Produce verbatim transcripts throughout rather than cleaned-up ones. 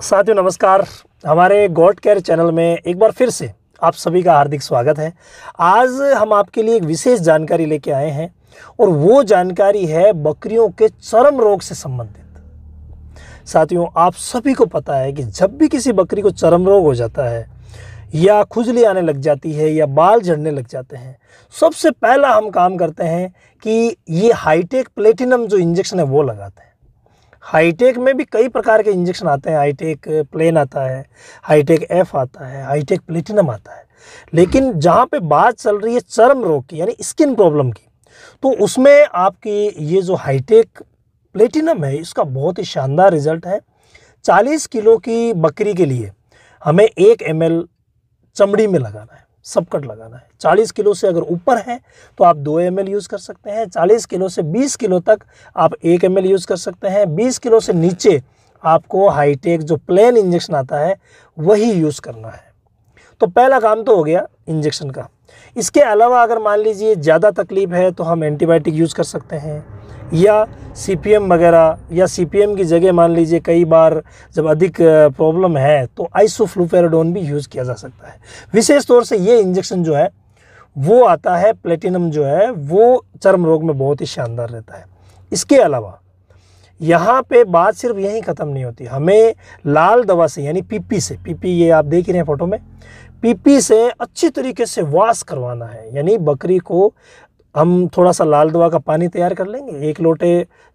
साथियों नमस्कार, हमारे गोट केयर चैनल में एक बार फिर से आप सभी का हार्दिक स्वागत है। आज हम आपके लिए एक विशेष जानकारी लेके आए हैं और वो जानकारी है बकरियों के चर्म रोग से संबंधित। साथियों आप सभी को पता है कि जब भी किसी बकरी को चर्म रोग हो जाता है या खुजली आने लग जाती है या बाल झड़ने लग जाते हैं, सबसे पहला हम काम करते हैं कि ये हाईटेक प्लेटिनम जो इंजेक्शन है वो लगाते हैं। हाईटेक में भी कई प्रकार के इंजेक्शन आते हैं, हाईटेक प्लेन आता है, हाईटेक एफ़ आता है, हाईटेक प्लेटिनम आता है, लेकिन जहाँ पे बात चल रही है चर्म रोग की यानी स्किन प्रॉब्लम की, तो उसमें आपकी ये जो हाईटेक प्लेटिनम है इसका बहुत ही शानदार रिजल्ट है। चालीस किलो की बकरी के लिए हमें एक एम एल चमड़ी में लगाना है, सबकट लगाना है। चालीस किलो से अगर ऊपर है तो आप दो एम एल यूज़ कर सकते हैं, चालीस किलो से बीस किलो तक आप एक एम एल यूज़ कर सकते हैं, बीस किलो से नीचे आपको हाईटेक जो प्लेन इंजेक्शन आता है वही यूज़ करना है। तो पहला काम तो हो गया इंजेक्शन का। इसके अलावा अगर मान लीजिए ज़्यादा तकलीफ है तो हम एंटीबायोटिक यूज़ कर सकते हैं या सी पी एम वगैरह, या सी पी एम की जगह मान लीजिए कई बार जब अधिक प्रॉब्लम है तो आइसोफ्लूफेराडोन भी यूज़ किया जा सकता है। विशेष तौर से ये इंजेक्शन जो है वो आता है प्लेटिनम जो है वो चर्म रोग में बहुत ही शानदार रहता है। इसके अलावा यहाँ पे बात सिर्फ यहीं ख़त्म नहीं होती, हमें लाल दवा से यानी पी-पी से, पी-पी ये आप देख ही रहे हैं फ़ोटो में, पी-पी से अच्छी तरीके से वाश करवाना है। यानी बकरी को हम थोड़ा सा लाल दवा का पानी तैयार कर लेंगे, एक लोटे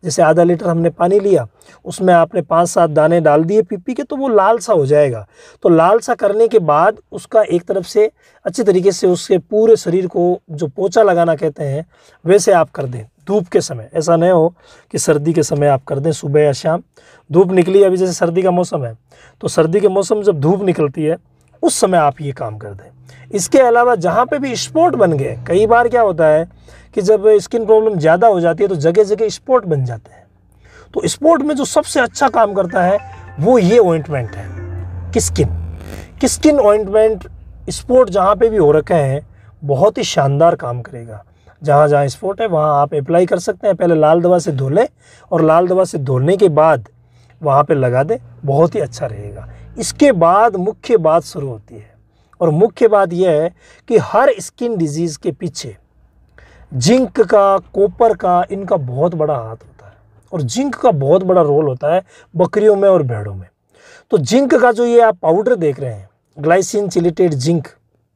जैसे आधा लीटर हमने पानी लिया, उसमें आपने पाँच सात दाने डाल दिए पी-पी के, तो वो लाल सा हो जाएगा। तो लाल सा करने के बाद उसका एक तरफ से अच्छे तरीके से उसके पूरे शरीर को जो पोछा लगाना कहते हैं वैसे आप कर दें धूप के समय। ऐसा नहीं हो कि सर्दी के समय आप कर दें, सुबह या शाम धूप निकली। अभी जैसे सर्दी का मौसम है तो सर्दी के मौसम जब धूप निकलती है उस समय आप ये काम कर दें। इसके अलावा जहाँ पे भी स्पॉट बन गए, कई बार क्या होता है कि जब स्किन प्रॉब्लम ज़्यादा हो जाती है तो जगह जगह स्पॉट बन जाते हैं, तो स्पॉट में जो सबसे अच्छा काम करता है वो ये ऑइंटमेंट है, किस्किन किस्किन ऑइंटमेंट। स्पॉट जहाँ पे भी हो रखे हैं बहुत ही शानदार काम करेगा। जहाँ जहाँ स्पॉट है वहाँ आप अप्लाई कर सकते हैं, पहले लाल दवा से धो लें और लाल दवा से धोने के बाद वहाँ पे लगा दें, बहुत ही अच्छा रहेगा। इसके बाद मुख्य बात शुरू होती है और मुख्य बात यह है कि हर स्किन डिजीज़ के पीछे जिंक का, कॉपर का, इनका बहुत बड़ा हाथ होता है और जिंक का बहुत बड़ा रोल होता है बकरियों में और भेड़ों में। तो जिंक का जो ये आप पाउडर देख रहे हैं, ग्लाइसिन चिलेटेड जिंक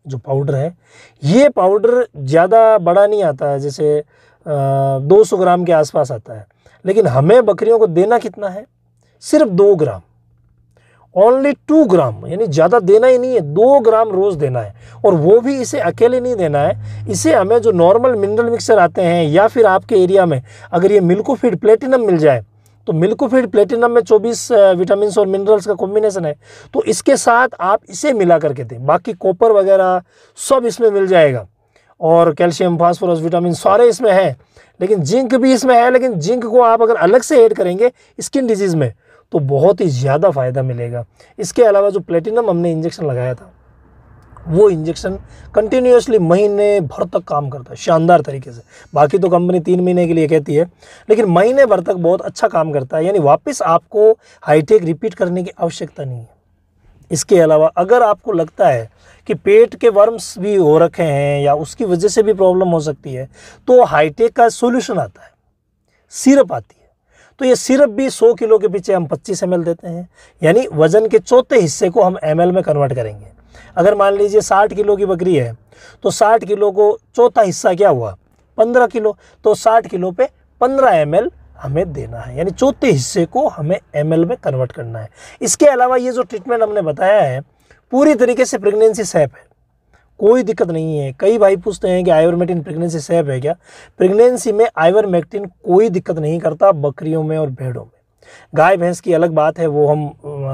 जो पाउडर है, ये पाउडर ज़्यादा बड़ा नहीं आता है, जैसे दो सौ ग्राम के आसपास आता है, लेकिन हमें बकरियों को देना कितना है, सिर्फ दो ग्राम, ओनली टू ग्राम, यानी ज़्यादा देना ही नहीं है, दो ग्राम रोज़ देना है। और वो भी इसे अकेले नहीं देना है, इसे हमें जो नॉर्मल मिनरल मिक्सर आते हैं या फिर आपके एरिया में अगर ये मिल्कोफीड प्लेटिनम मिल जाए, तो मिल्कोफीड प्लेटिनम में चौबीस विटामिन और मिनरल्स का कॉम्बिनेशन है, तो इसके साथ आप इसे मिला करके दें। बाकी कॉपर वगैरह सब इसमें मिल जाएगा और कैल्शियम, फास्फोरस, विटामिन सारे इसमें हैं, लेकिन जिंक भी इसमें है, लेकिन जिंक को आप अगर अलग से ऐड करेंगे स्किन डिजीज़ में तो बहुत ही ज़्यादा फ़ायदा मिलेगा। इसके अलावा जो प्लेटिनम हमने इंजेक्शन लगाया था वो इंजेक्शन कंटिन्यूसली महीने भर तक काम करता है शानदार तरीके से। बाकी तो कंपनी तीन महीने के लिए कहती है, लेकिन महीने भर तक बहुत अच्छा काम करता है, यानी वापस आपको हाईटेक रिपीट करने की आवश्यकता नहीं है। इसके अलावा अगर आपको लगता है कि पेट के वर्म्स भी हो रखे हैं या उसकी वजह से भी प्रॉब्लम हो सकती है, तो हाईटेक का सोल्यूशन आता है, सिरप आती है। तो ये सिरप भी सौ किलो के पीछे हम पच्चीस एम एल देते हैं, यानी वज़न के चौथे हिस्से को हम एम एल में कन्वर्ट करेंगे। अगर मान लीजिए साठ किलो की बकरी है तो साठ किलो को चौथा हिस्सा क्या हुआ, पंद्रह किलो, तो साठ किलो पे पंद्रह एम एल हमें देना है, यानी चौथे हिस्से को हमें एम एल में कन्वर्ट करना है। इसके अलावा ये जो ट्रीटमेंट हमने बताया है पूरी तरीके से प्रेगनेंसी सेफ है, कोई दिक्कत नहीं है। कई भाई पूछते हैं कि आइवरमेक्टिन प्रेगनेंसी सेफ है क्या? प्रेगनेंसी में आइवरमेक्टिन कोई दिक्कत नहीं करता बकरियों में और भेड़ों में। गाय भैंस की अलग बात है, वो हम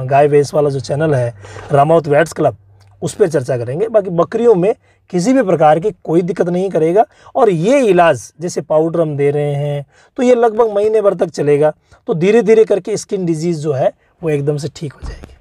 गाय भैंस वाला जो चैनल है रामाउथ वेट्स क्लब उस पर चर्चा करेंगे। बाकी बकरियों में किसी भी प्रकार की कोई दिक्कत नहीं करेगा और ये इलाज जैसे पाउडर हम दे रहे हैं तो ये लगभग महीने भर तक चलेगा, तो धीरे धीरे करके स्किन डिजीज़ जो है वो एकदम से ठीक हो जाएगी।